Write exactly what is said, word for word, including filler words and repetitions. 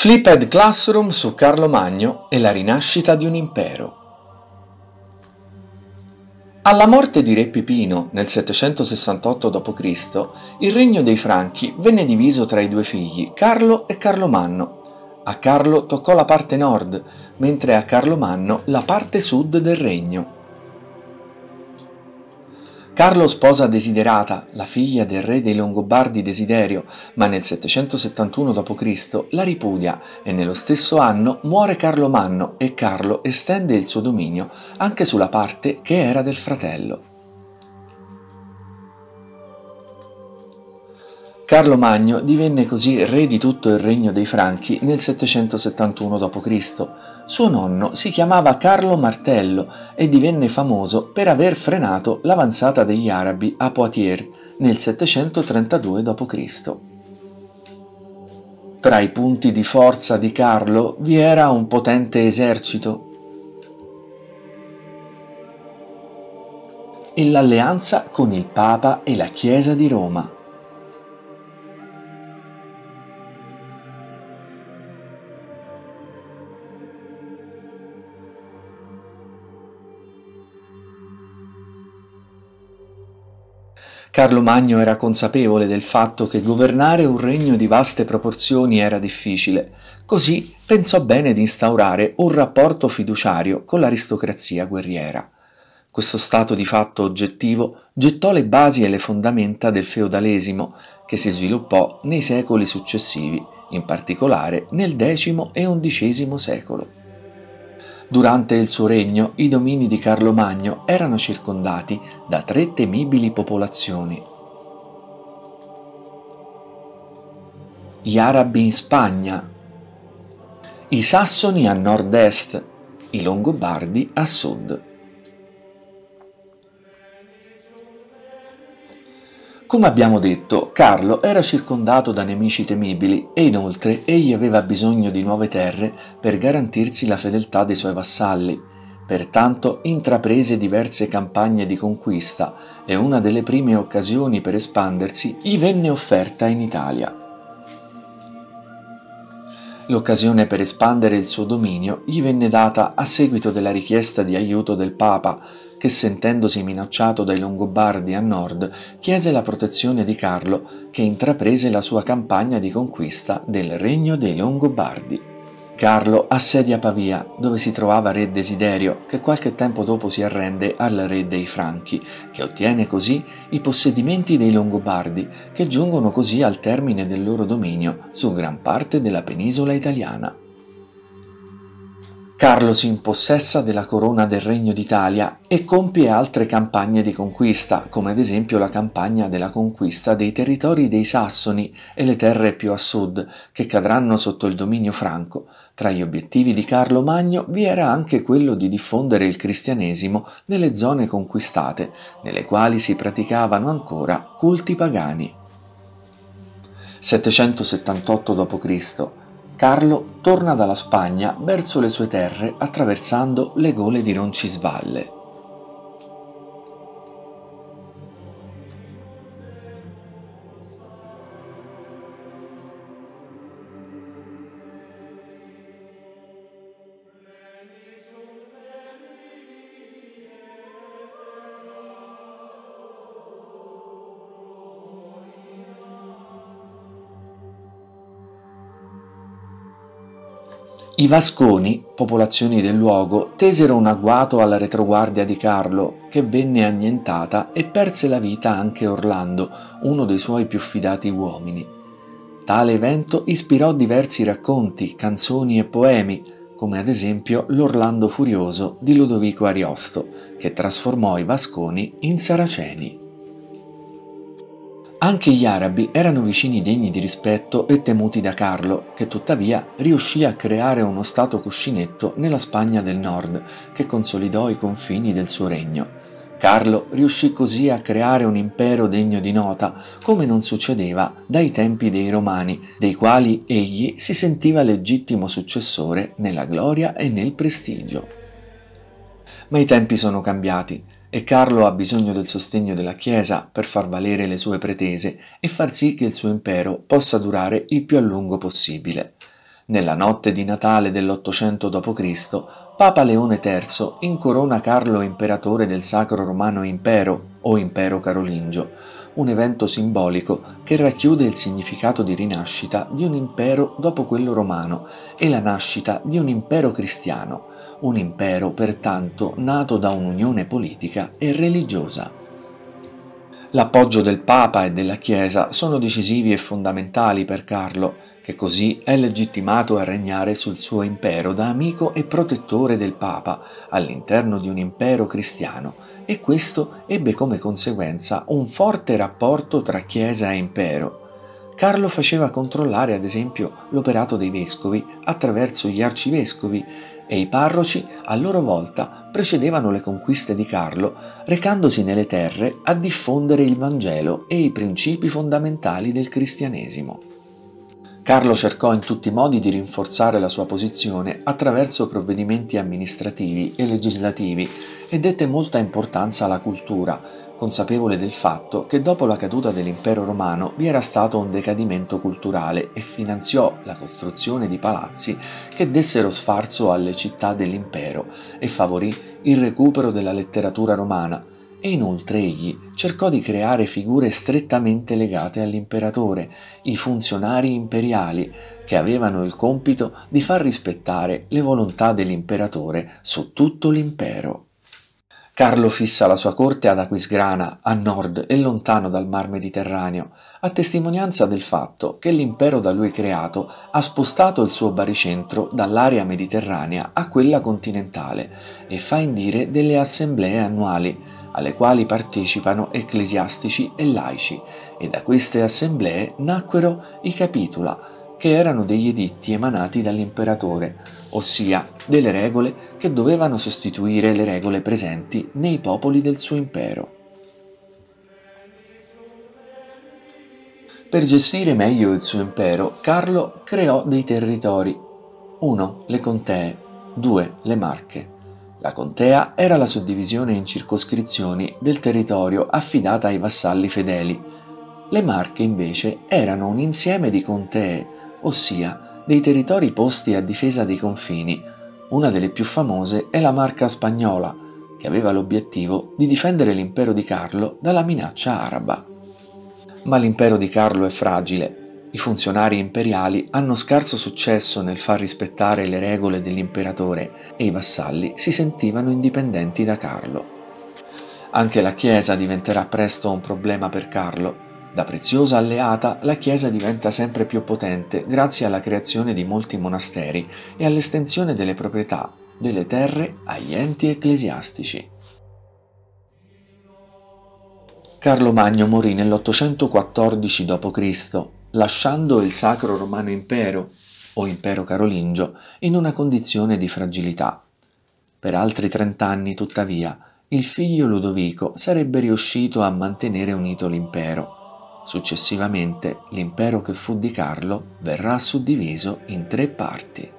Flipped Classroom su Carlo Magno e la rinascita di un impero. Alla morte di Re Pipino nel settecentosessantotto dopo Cristo, il regno dei Franchi venne diviso tra i due figli, Carlo e Carlomanno. A Carlo toccò la parte nord, mentre a Carlomanno la parte sud del regno. Carlo sposa Desiderata, la figlia del re dei Longobardi Desiderio, ma nel settecentosettantuno dopo Cristo la ripudia e nello stesso anno muore Carlomanno e Carlo estende il suo dominio anche sulla parte che era del fratello. Carlo Magno divenne così re di tutto il regno dei Franchi nel settecentosettantuno dopo Cristo. Suo nonno si chiamava Carlo Martello e divenne famoso per aver frenato l'avanzata degli arabi a Poitiers nel settecentotrentadue dopo Cristo. Tra i punti di forza di Carlo vi era un potente esercito e l'alleanza con il Papa e la Chiesa di Roma. Carlo Magno era consapevole del fatto che governare un regno di vaste proporzioni era difficile, così pensò bene di instaurare un rapporto fiduciario con l'aristocrazia guerriera. Questo stato di fatto oggettivo gettò le basi e le fondamenta del feudalesimo, che si sviluppò nei secoli successivi, in particolare nel decimo e undicesimo secolo. Durante il suo regno i domini di Carlo Magno erano circondati da tre temibili popolazioni. Gli arabi in Spagna, i Sassoni a nord-est, i Longobardi a sud. Come abbiamo detto, Carlo era circondato da nemici temibili e inoltre egli aveva bisogno di nuove terre per garantirsi la fedeltà dei suoi vassalli. Pertanto intraprese diverse campagne di conquista e una delle prime occasioni per espandersi gli venne offerta in Italia. L'occasione per espandere il suo dominio gli venne data a seguito della richiesta di aiuto del Papa, che sentendosi minacciato dai Longobardi a nord, chiese la protezione di Carlo, che intraprese la sua campagna di conquista del regno dei Longobardi. Carlo assedia Pavia, dove si trovava re Desiderio, che qualche tempo dopo si arrende al re dei Franchi, che ottiene così i possedimenti dei Longobardi, che giungono così al termine del loro dominio su gran parte della penisola italiana. Carlo si impossessa della corona del Regno d'Italia e compie altre campagne di conquista, come ad esempio la campagna della conquista dei territori dei Sassoni e le terre più a sud, che cadranno sotto il dominio franco. Tra gli obiettivi di Carlo Magno vi era anche quello di diffondere il cristianesimo nelle zone conquistate, nelle quali si praticavano ancora culti pagani. settecentosettantotto dopo Cristo Carlo torna dalla Spagna verso le sue terre attraversando le gole di Roncisvalle. I Vasconi, popolazioni del luogo, tesero un agguato alla retroguardia di Carlo, che venne annientata e perse la vita anche Orlando, uno dei suoi più fidati uomini. Tale evento ispirò diversi racconti, canzoni e poemi, come ad esempio l'Orlando Furioso di Ludovico Ariosto, che trasformò i Vasconi in Saraceni. Anche gli arabi erano vicini degni di rispetto e temuti da Carlo, che tuttavia riuscì a creare uno stato cuscinetto nella Spagna del Nord, che consolidò i confini del suo regno. Carlo riuscì così a creare un impero degno di nota, come non succedeva dai tempi dei Romani, dei quali egli si sentiva legittimo successore nella gloria e nel prestigio. Ma i tempi sono cambiati. E Carlo ha bisogno del sostegno della Chiesa per far valere le sue pretese e far sì che il suo impero possa durare il più a lungo possibile. Nella notte di Natale dell'Ottocento dopo Cristo, Papa Leone terzo incorona Carlo imperatore del Sacro Romano Impero o Impero Carolingio, un evento simbolico che racchiude il significato di rinascita di un impero dopo quello romano e la nascita di un impero cristiano, un impero pertanto nato da un'unione politica e religiosa. L'appoggio del Papa e della Chiesa sono decisivi e fondamentali per Carlo, che così è legittimato a regnare sul suo impero da amico e protettore del Papa all'interno di un impero cristiano, e questo ebbe come conseguenza un forte rapporto tra Chiesa e impero. Carlo faceva controllare ad esempio l'operato dei vescovi attraverso gli arcivescovi, e i parroci a loro volta precedevano le conquiste di Carlo recandosi nelle terre a diffondere il Vangelo e i principi fondamentali del cristianesimo. Carlo cercò in tutti i modi di rinforzare la sua posizione attraverso provvedimenti amministrativi e legislativi e dette molta importanza alla cultura, consapevole del fatto che dopo la caduta dell'impero romano vi era stato un decadimento culturale e finanziò la costruzione di palazzi che dessero sfarzo alle città dell'impero e favorì il recupero della letteratura romana. E inoltre egli cercò di creare figure strettamente legate all'imperatore, i funzionari imperiali, che avevano il compito di far rispettare le volontà dell'imperatore su tutto l'impero. Carlo fissa la sua corte ad Aquisgrana, a nord e lontano dal Mar Mediterraneo, a testimonianza del fatto che l'impero da lui creato ha spostato il suo baricentro dall'area mediterranea a quella continentale e fa indire delle assemblee annuali, alle quali partecipano ecclesiastici e laici, e da queste assemblee nacquero i capitula, che erano degli editti emanati dall'imperatore, ossia delle regole che dovevano sostituire le regole presenti nei popoli del suo impero. Per gestire meglio il suo impero, Carlo creò dei territori. uno Le contee. due Le marche. La contea era la suddivisione in circoscrizioni del territorio affidata ai vassalli fedeli. Le marche invece erano un insieme di contee, ossia dei territori posti a difesa dei confini. Una delle più famose è la Marca spagnola, che aveva l'obiettivo di difendere l'impero di Carlo dalla minaccia araba. Ma l'impero di Carlo è fragile. I funzionari imperiali hanno scarso successo nel far rispettare le regole dell'imperatore e i vassalli si sentivano indipendenti da Carlo. Anche la Chiesa diventerà presto un problema per Carlo. Da preziosa alleata, la Chiesa diventa sempre più potente grazie alla creazione di molti monasteri e all'estensione delle proprietà, delle terre agli enti ecclesiastici. Carlo Magno morì nell'ottocentoquattordici dopo Cristo, lasciando il Sacro Romano Impero, o Impero Carolingio, in una condizione di fragilità. Per altri trent'anni, tuttavia, il figlio Ludovico sarebbe riuscito a mantenere unito l'impero. Successivamente, l'impero che fu di Carlo verrà suddiviso in tre parti.